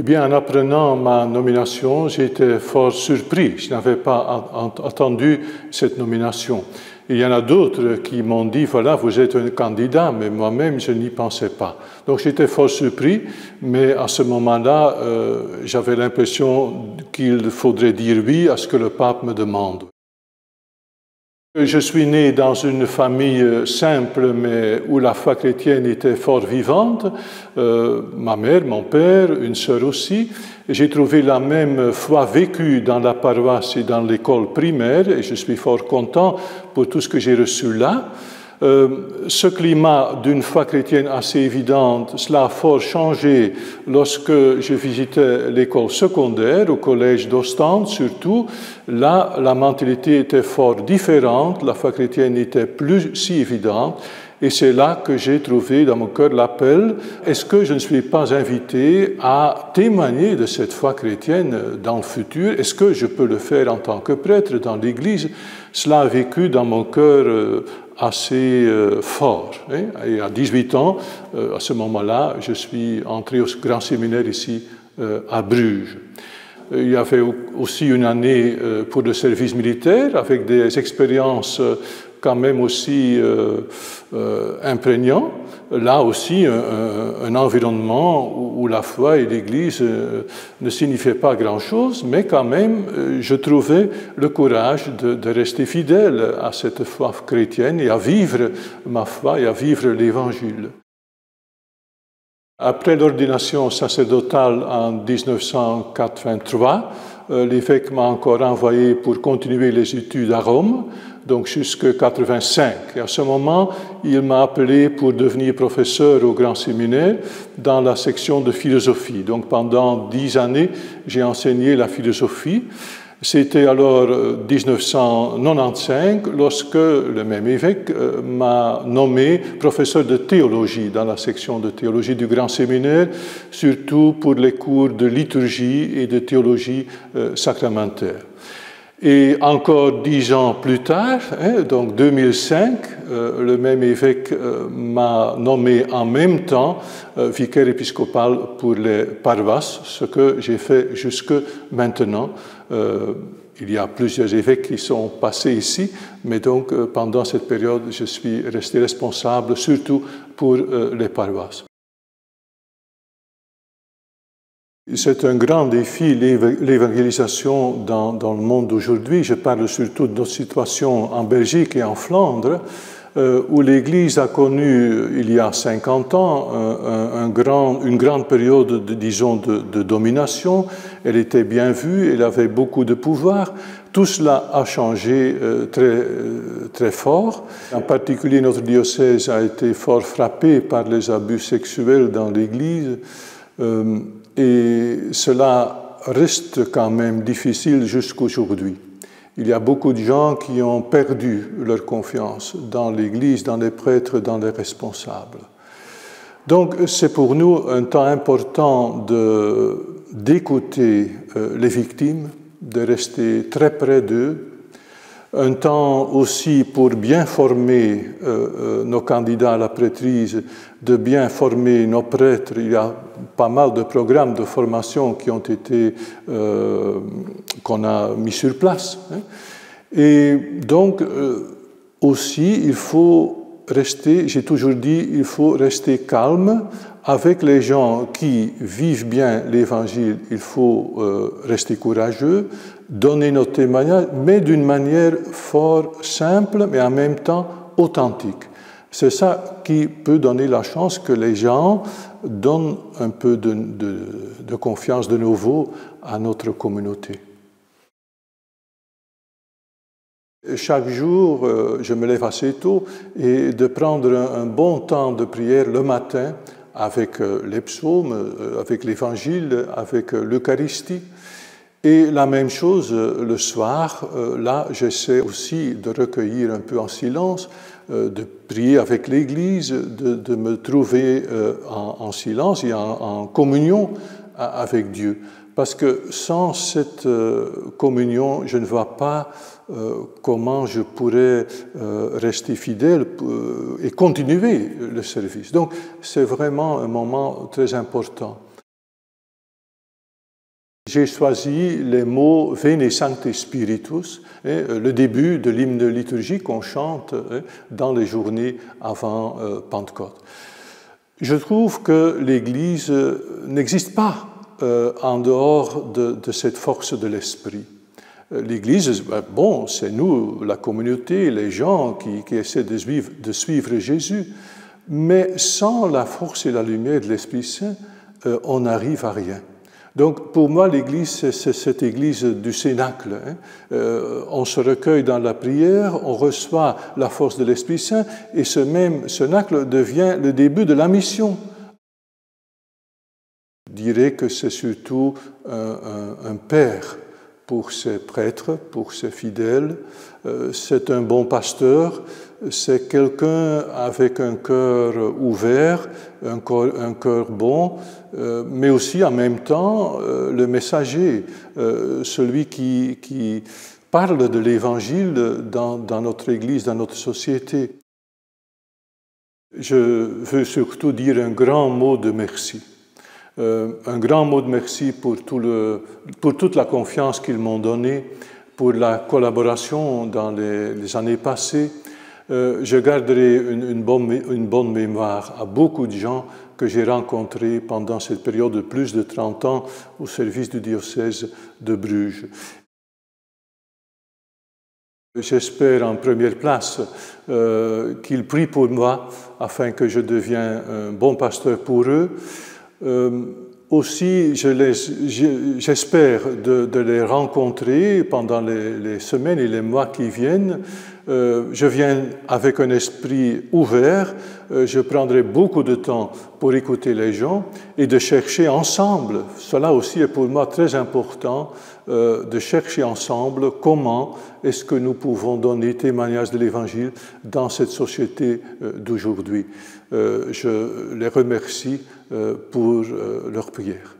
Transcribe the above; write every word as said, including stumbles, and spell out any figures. Eh bien, en apprenant ma nomination, j'ai été fort surpris. Je n'avais pas attendu cette nomination. Il y en a d'autres qui m'ont dit, voilà, vous êtes un candidat, mais moi-même, je n'y pensais pas. Donc, j'étais fort surpris, mais à ce moment-là, euh, j'avais l'impression qu'il faudrait dire oui à ce que le pape me demande. Je suis né dans une famille simple, mais où la foi chrétienne était fort vivante. Euh, ma mère, mon père, une sœur aussi. J'ai trouvé la même foi vécue dans la paroisse et dans l'école primaire, et je suis fort content pour tout ce que j'ai reçu là. Euh, ce climat d'une foi chrétienne assez évidente, cela a fort changé lorsque je visitais l'école secondaire, au collège d'Ostende surtout. Là, la mentalité était fort différente, la foi chrétienne n'était plus si évidente. Et c'est là que j'ai trouvé dans mon cœur l'appel, est-ce que je ne suis pas invité à témoigner de cette foi chrétienne dans le futur? Est-ce que je peux le faire en tant que prêtre dans l'Église? Cela a vécu dans mon cœur assez fort. Et à dix-huit ans, à ce moment-là, je suis entré au grand séminaire ici à Bruges. Il y avait aussi une année pour le service militaire avec des expériences quand même aussi euh, euh, imprégnant. Là aussi, un, un environnement où, où la foi et l'Église euh, ne signifiaient pas grand-chose, mais quand même, euh, je trouvais le courage de, de rester fidèle à cette foi chrétienne et à vivre ma foi et à vivre l'Évangile. Après l'ordination sacerdotale en mille neuf cent quatre-vingt-trois, euh, l'évêque m'a encore envoyé pour continuer les études à Rome, donc jusqu'en mille neuf cent quatre-vingt-cinq. Et à ce moment, il m'a appelé pour devenir professeur au Grand Séminaire dans la section de philosophie. Donc pendant dix années, j'ai enseigné la philosophie. C'était alors mille neuf cent quatre-vingt-quinze lorsque le même évêque m'a nommé professeur de théologie dans la section de théologie du Grand Séminaire, surtout pour les cours de liturgie et de théologie sacramentaire. Et encore dix ans plus tard, hein, donc deux mille cinq, euh, le même évêque euh, m'a nommé en même temps euh, vicaire épiscopal pour les paroisses, ce que j'ai fait jusque maintenant. Euh, il y a plusieurs évêques qui sont passés ici, mais donc euh, pendant cette période, je suis resté responsable surtout pour euh, les paroisses. C'est un grand défi, l'évangélisation dans, dans le monde d'aujourd'hui. Je parle surtout de notre situation en Belgique et en Flandre, euh, où l'Église a connu, il y a cinquante ans, un, un grand, une grande période, de, disons, de, de domination. Elle était bien vue, elle avait beaucoup de pouvoir. Tout cela a changé euh, très, euh, très fort. En particulier, notre diocèse a été fort frappé par les abus sexuels dans l'Église. Euh, Et cela reste quand même difficile jusqu'aujourd'hui. Il y a beaucoup de gens qui ont perdu leur confiance dans l'Église, dans les prêtres, dans les responsables. Donc c'est pour nous un temps important d'écouter les victimes, de rester très près d'eux. Un temps aussi pour bien former euh, nos candidats à la prêtrise, de bien former nos prêtres. Il y a pas mal de programmes de formation qui ont été, euh, qu'on a mis sur place. Hein. Et donc, euh, aussi, il faut rester, j'ai toujours dit, il faut rester calme. Avec les gens qui vivent bien l'Évangile, il faut euh, rester courageux, donner notre témoignage, mais d'une manière fort simple, mais en même temps authentique. C'est ça qui peut donner la chance que les gens donnent un peu de, de, de confiance de nouveau à notre communauté. Chaque jour, je me lève assez tôt et de prendre un, un bon temps de prière le matin avec les psaumes, avec l'Évangile, avec l'Eucharistie. Et la même chose le soir, là j'essaie aussi de recueillir un peu en silence, de prier avec l'Église, de, de me trouver en, en silence et en, en communion avec Dieu. Parce que sans cette communion, je ne vois pas comment je pourrais rester fidèle et continuer le service. Donc c'est vraiment un moment très important. J'ai choisi les mots Veni Sancte Spiritus, le début de l'hymne liturgique qu'on chante dans les journées avant Pentecôte. Je trouve que l'Église n'existe pas en dehors de, de cette force de l'esprit. L'Église, bon, c'est nous, la communauté, les gens qui, qui essaient de suivre, de suivre Jésus, mais sans la force et la lumière de l'Esprit Saint, on n'arrive à rien. Donc, pour moi, l'Église, c'est cette Église du cénacle. Hein. Euh, on se recueille dans la prière, on reçoit la force de l'Esprit Saint, et ce même cénacle devient le début de la mission. Je dirais que c'est surtout un, un, un père pour ses prêtres, pour ses fidèles. Euh, c'est un bon pasteur, c'est quelqu'un avec un cœur ouvert, un cœur, un cœur bon, euh, mais aussi en même temps euh, le messager, euh, celui qui, qui parle de l'Évangile dans, dans notre Église, dans notre société. Je veux surtout dire un grand mot de merci. Euh, un grand mot de merci pour, tout le, pour toute la confiance qu'ils m'ont donnée, pour la collaboration dans les, les années passées. Euh, je garderai une, une, bonne, une bonne mémoire à beaucoup de gens que j'ai rencontrés pendant cette période de plus de trente ans au service du diocèse de Bruges. J'espère en première place euh, qu'ils prient pour moi afin que je devienne un bon pasteur pour eux. Euh, aussi, j'espère je je, de, de les rencontrer pendant les, les semaines et les mois qui viennent. Euh, je viens avec un esprit ouvert, euh, je prendrai beaucoup de temps pour écouter les gens et de chercher ensemble, cela aussi est pour moi très important, euh, de chercher ensemble comment est-ce que nous pouvons donner témoignage de l'Évangile dans cette société euh, d'aujourd'hui. Euh, je les remercie euh, pour euh, leur prière.